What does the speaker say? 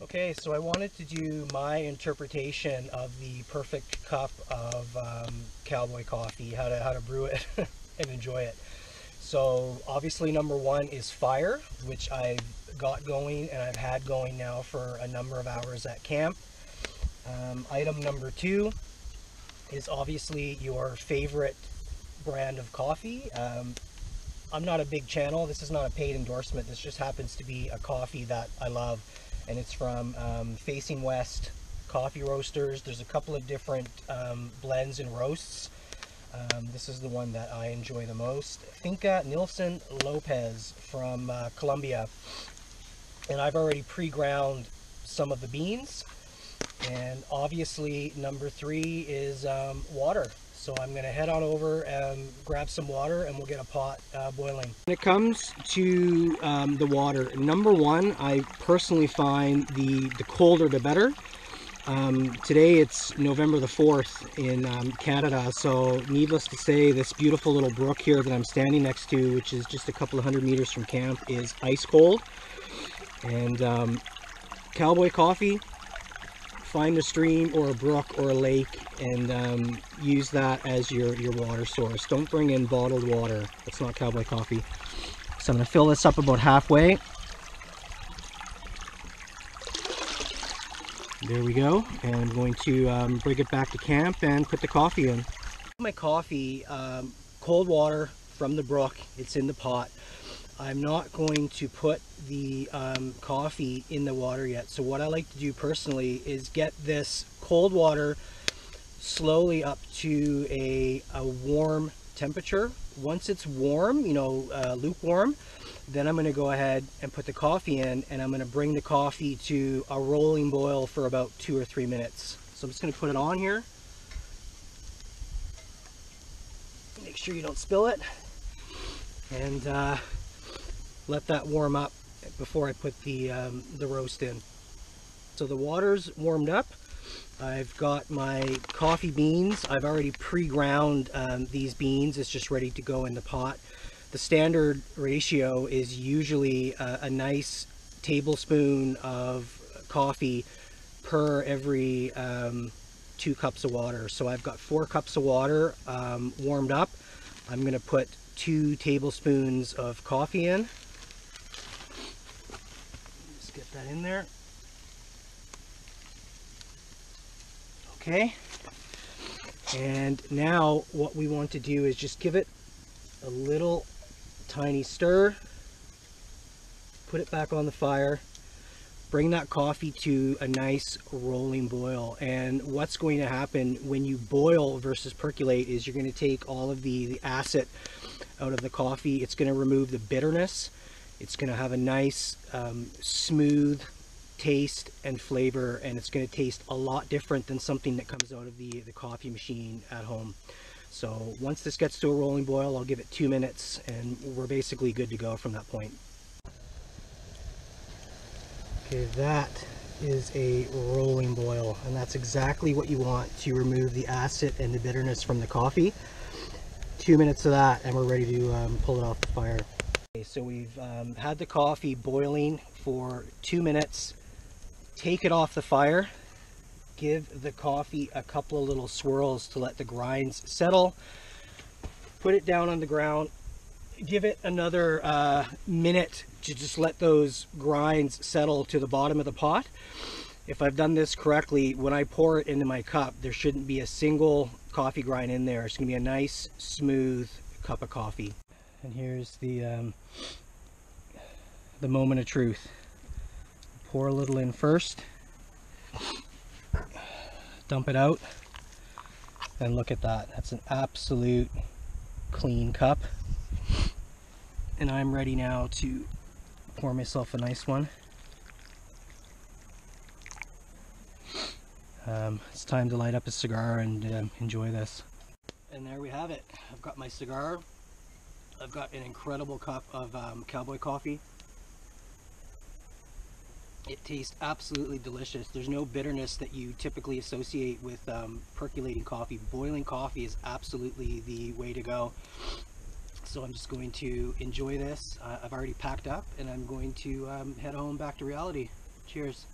Okay, so I wanted to do my interpretation of the perfect cup of cowboy coffee, how to brew it and enjoy it. So obviously number one is fire, which I've got going and I've had going now for a number of hours at camp. Item number two is obviously your favorite brand of coffee. I'm not a big channel, this is not a paid endorsement, this just happens to be a coffee that I love. And it's from Facing West Coffee Roasters. There's a couple of different blends and roasts. This is the one that I enjoy the most. Finca Nilsson Lopez from Colombia. And I've already pre-ground some of the beans. And obviously number three is water. So I'm gonna head on over and grab some water and we'll get a pot boiling. When it comes to the water, number one, I personally find the colder the better. Today it's November the 4th in Canada, so needless to say, this beautiful little brook here that I'm standing next to, which is just a couple of 100 meters from camp, is ice cold. And cowboy coffee, find a stream or a brook or a lake and use that as your water source. Don't bring in bottled water. It's not cowboy coffee. So I'm going to fill this up about halfway. There we go. And I'm going to bring it back to camp and put the coffee in. My coffee, cold water from the brook. It's in the pot. I'm not going to put the coffee in the water yet. So what I like to do personally is get this cold water slowly up to a warm temperature. Once it's warm, you know, lukewarm, then I'm going to go ahead and put the coffee in, and I'm going to bring the coffee to a rolling boil for about 2 or 3 minutes. So I'm just going to put it on here. Make sure you don't spill it. And let that warm up before I put the roast in. So the water's warmed up. I've got my coffee beans. I've already pre-ground these beans. It's just ready to go in the pot. The standard ratio is usually a nice tablespoon of coffee per every 2 cups of water. So I've got 4 cups of water warmed up. I'm gonna put 2 tablespoons of coffee in. Get that in there. Okay, and now what we want to do is just give it a little tiny stir, put it back on the fire, bring that coffee to a nice rolling boil. And what's going to happen when you boil versus percolate is you're going to take all of the acid out of the coffee. It's going to remove the bitterness. It's going to have a nice smooth taste and flavor, and it's going to taste a lot different than something that comes out of the coffee machine at home. So once this gets to a rolling boil, I'll give it 2 minutes and we're basically good to go from that point. Okay, that is a rolling boil, and that's exactly what you want to remove the acid and the bitterness from the coffee. 2 minutes of that and we're ready to pull it off the fire. So we've had the coffee boiling for 2 minutes. Take it off the fire. Give the coffee a couple of little swirls to let the grinds settle. Put it down on the ground. Give it another minute to just let those grinds settle to the bottom of the pot. If I've done this correctly, when I pour it into my cup, there shouldn't be a single coffee grind in there. It's going to be a nice, smooth cup of coffee. And here's the moment of truth. Pour a little in first, dump it out, and look at that. That's an absolute clean cup. And I'm ready now to pour myself a nice one. It's time to light up a cigar and enjoy this. And there we have it. I've got my cigar. I've got an incredible cup of cowboy coffee. It tastes absolutely delicious. There's no bitterness that you typically associate with percolating coffee. Boiling coffee is absolutely the way to go. So I'm just going to enjoy this. I've already packed up and I'm going to head home back to reality. Cheers.